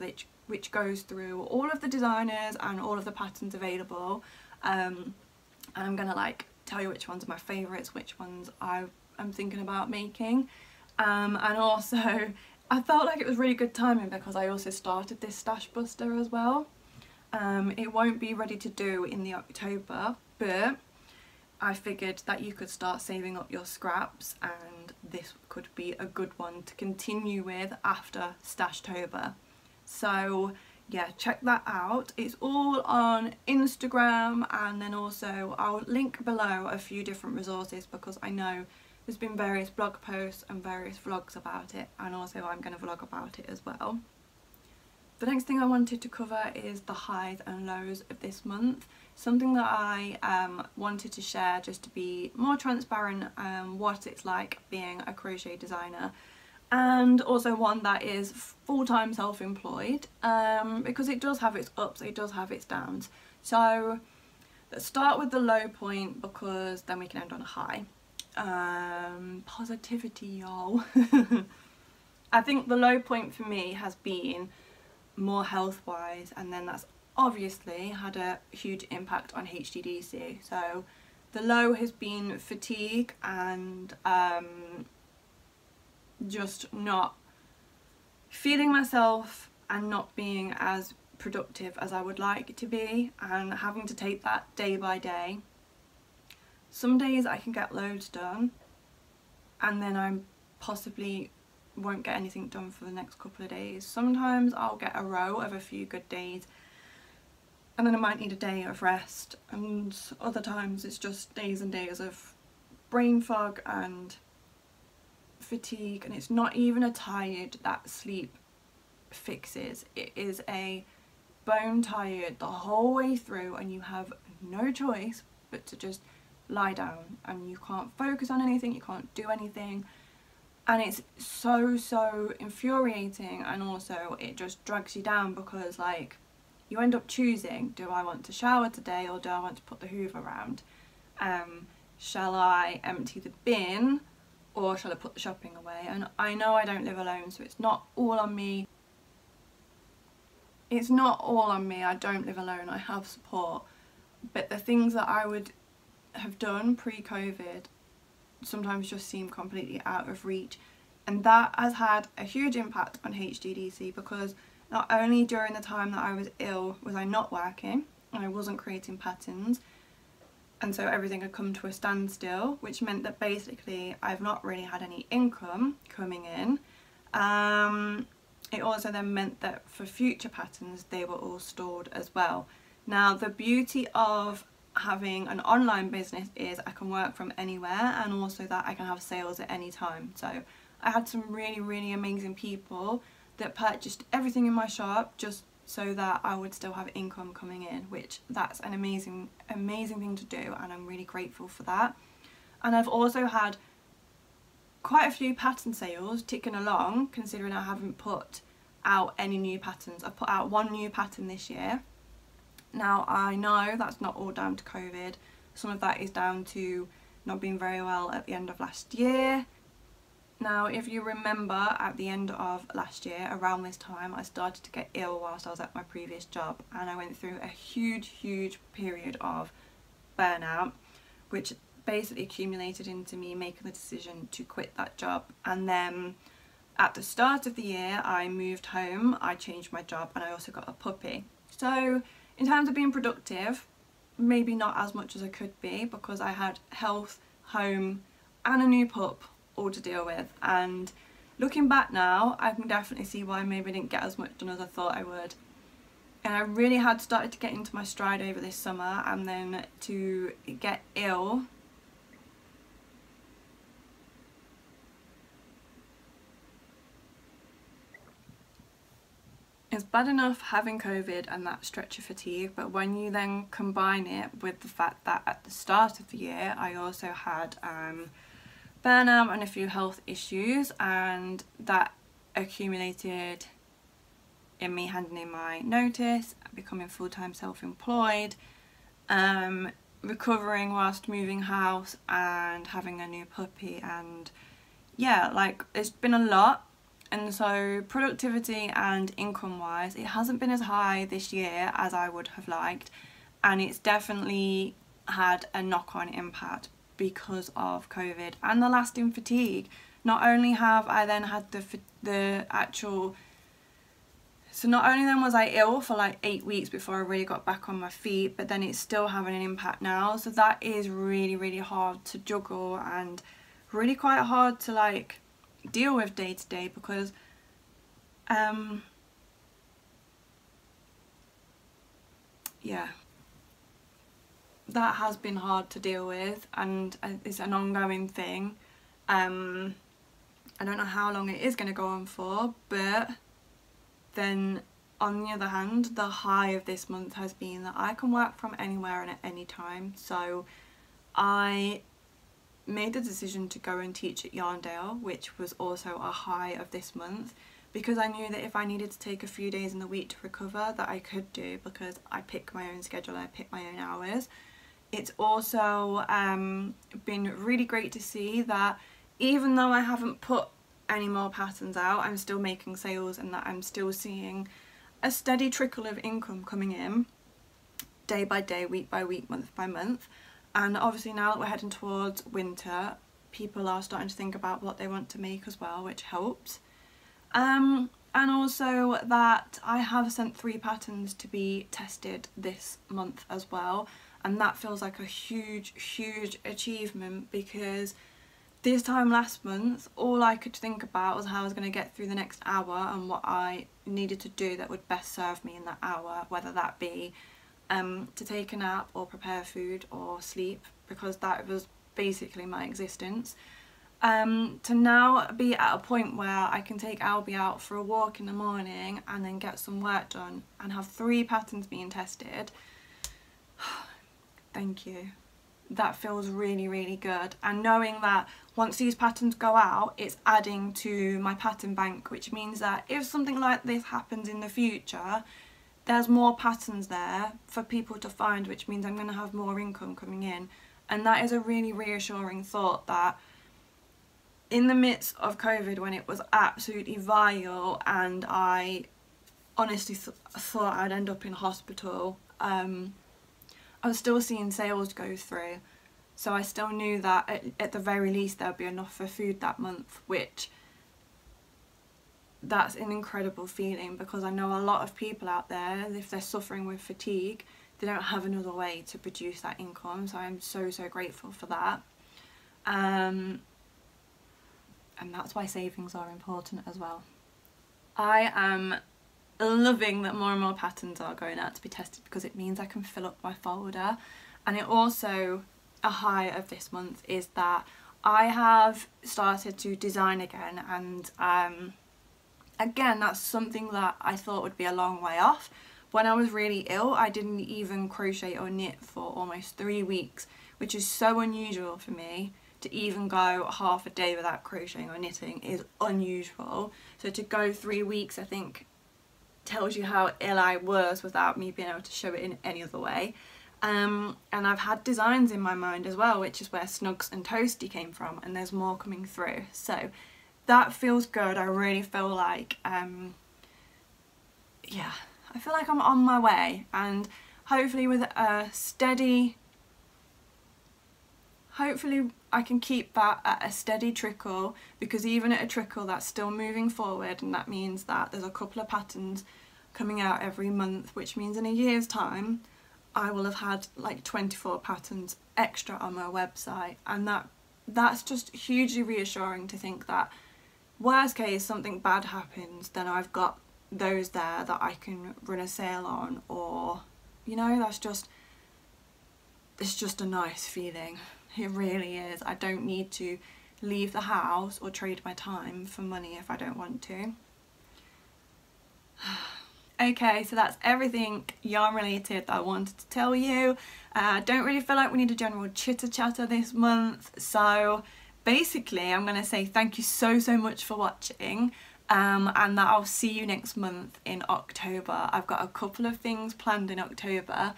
which goes through all of the designers and all of the patterns available, and I'm gonna like tell you which ones are my favourites, which ones I'm thinking about making, and also I felt like it was really good timing because I also started this stash buster as well. It won't be ready to do in the October, but I figured that you could start saving up your scraps, and this could be a good one to continue with after Stashtober. So yeah, check that out. It's all on Instagram, and then also I'll link below a few different resources because I know there's been various blog posts and various vlogs about it, and also I'm going to vlog about it as well. The next thing I wanted to cover is the highs and lows of this month. Something that I wanted to share just to be more transparent what it's like being a crochet designer, and also one that is full-time self-employed, because it does have its ups, it does have its downs. So let's start with the low point, because then we can end on a high. Positivity, y'all. I think the low point for me has been more health-wise, and then that's obviously had a huge impact on HDDC. So the low has been fatigue and just not feeling myself and not being as productive as I would like to be, and having to take that day by day. Some days I can get loads done, and then I possibly won't get anything done for the next couple of days. Sometimes I'll get a row of a few good days, and then I might need a day of rest, and other times it's just days and days of brain fog and fatigue. And it's not even a tired that sleep fixes, it is a bone tired the whole way through, and you have no choice but to just lie down, and you can't focus on anything, you can't do anything, and it's so infuriating. And also it just drags you down, because like you end up choosing, do I want to shower today, or do I want to put the hoover around? Shall I empty the bin, or shall I put the shopping away? And I know I don't live alone, so it's not all on me. It's not all on me, I don't live alone, I have support. But the things that I would have done pre-COVID sometimes just seem completely out of reach, and that has had a huge impact on HDDC, because not only during the time that I was ill was I not working and I wasn't creating patterns, and so everything had come to a standstill, which meant that basically I've not really had any income coming in. It also then meant that for future patterns they were all stored as well. Now the beauty of having an online business is I can work from anywhere, and also that I can have sales at any time. So I had some really amazing people that purchased everything in my shop just so that I would still have income coming in, which that's an amazing thing to do, and I'm really grateful for that. And I've also had quite a few pattern sales ticking along, considering I haven't put out any new patterns. I've put out one new pattern this year. Now I know that's not all down to COVID, some of that is down to not being very well at the end of last year. Now if you remember, at the end of last year around this time I started to get ill whilst I was at my previous job, and I went through a huge period of burnout, which basically accumulated into me making the decision to quit that job. And then at the start of the year I moved home, I changed my job, and I also got a puppy. So in terms of being productive, maybe not as much as I could be, because I had health, home and a new pup all to deal with. And looking back now, I can definitely see why maybe I didn't get as much done as I thought I would. And I really had started to get into my stride over this summer, and then to get ill. It's bad enough having COVID and that stretch of fatigue, but when you then combine it with the fact that at the start of the year I also had burnout and a few health issues, and that accumulated in me handing in my notice, becoming full-time self-employed, recovering whilst moving house and having a new puppy, and yeah, like it's been a lot. And so productivity and income wise, it hasn't been as high this year as I would have liked, and it's definitely had a knock-on impact because of COVID and the lasting fatigue. Not only have I then had the actual, so not only then was I ill for like 8 weeks before I really got back on my feet, but then it's still having an impact now. So that is really hard to juggle, and really quite hard to like deal with day to day, because yeah, that has been hard to deal with, and it's an ongoing thing. I don't know how long it is going to go on for, but then on the other hand, the high of this month has been that I can work from anywhere and at any time. So I made the decision to go and teach at Yarndale, which was also a high of this month, because I knew that if I needed to take a few days in the week to recover, that I could do, because I pick my own schedule, I pick my own hours. It's also been really great to see that even though I haven't put any more patterns out, I'm still making sales, and that I'm still seeing a steady trickle of income coming in day by day, week by week, month by month. And obviously now that we're heading towards winter, people are starting to think about what they want to make as well, which helps. And also that I have sent 3 patterns to be tested this month as well, and that feels like a huge achievement, because this time last month all I could think about was how I was going to get through the next hour and what I needed to do that would best serve me in that hour, whether that be to take a nap or prepare food or sleep, because that was basically my existence. To now be at a point where I can take Albie out for a walk in the morning and then get some work done and have 3 patterns being tested. Thank you. That feels really good. And knowing that once these patterns go out, it's adding to my pattern bank, which means that if something like this happens in the future, there's more patterns there for people to find, which means I'm going to have more income coming in. And that is a really reassuring thought, that in the midst of COVID, when it was absolutely vile and I honestly thought I'd end up in hospital, I was still seeing sales go through. So I still knew that at the very least there'd be enough for food that month, which that's an incredible feeling, because I know a lot of people out there, if they're suffering with fatigue, they don't have another way to produce that income. So I'm so grateful for that. And that's why savings are important as well. I am loving that more and more patterns are going out to be tested, because it means I can fill up my folder. And it also, a high of this month is that I have started to design again, and again, that's something that I thought would be a long way off. When I was really ill, I didn't even crochet or knit for almost 3 weeks, which is so unusual for me. To even go half a day without crocheting or knitting is unusual. So to go 3 weeks, I think, tells you how ill I was without me being able to show it in any other way. And I've had designs in my mind as well, which is where Snugs and Toasty came from, and there's more coming through. So that feels good. I really feel like, yeah, I feel like I'm on my way, and hopefully with a steady, hopefully I can keep that at a steady trickle, because even at a trickle, that's still moving forward, and that means that there's a couple of patterns coming out every month, which means in a year's time I will have had like 24 patterns extra on my website, and that's just hugely reassuring to think that, worst case, something bad happens, then I've got those there that I can run a sale on, or, you know, that's just, it's just a nice feeling. It really is. I don't need to leave the house or trade my time for money if I don't want to. Okay, so that's everything yarn related that I wanted to tell you. I don't really feel like we need a general chitter chatter this month, so basically I'm going to say thank you so much for watching, and that I'll see you next month in October. I've got a couple of things planned in October,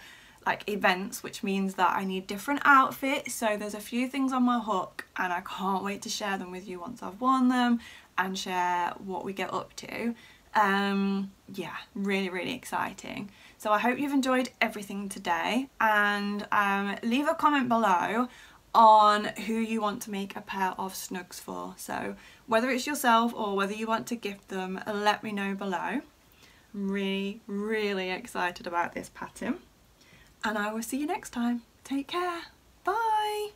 like events, which means that I need different outfits, so there's a few things on my hook, and I can't wait to share them with you once I've worn them and share what we get up to. Yeah, really exciting. So I hope you've enjoyed everything today, and leave a comment below on who you want to make a pair of Snugs for, so whether it's yourself or whether you want to gift them, let me know below. I'm really excited about this pattern, and I will see you next time. Take care. Bye.